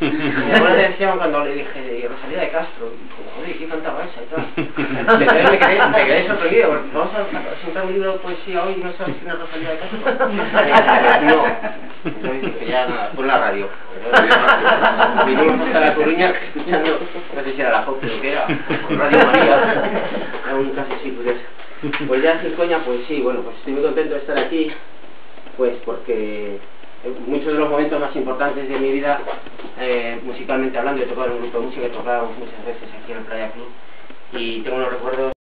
Me llamó la atención cuando le dije Rosalía de Castro, joder, ¿qué cantaba esa y tal? Me quedé sorprendido, porque vamos a sentar un libro de poesía hoy y no sabes quién es Rosalía de Castro. No, entonces dije ya nada, pon la radio. Vinimos hasta La Coruña, no sé si era la Fox, pero que era, con Radio María, algún caso así curioso. Pues ya sin coña, pues sí, bueno, pues estoy muy contento de estar aquí, pues porque muchos de los momentos más importantes de mi vida, musicalmente hablando, he tocado en un grupo de música, he tocado muchas veces aquí en el Playa Club y tengo unos recuerdos.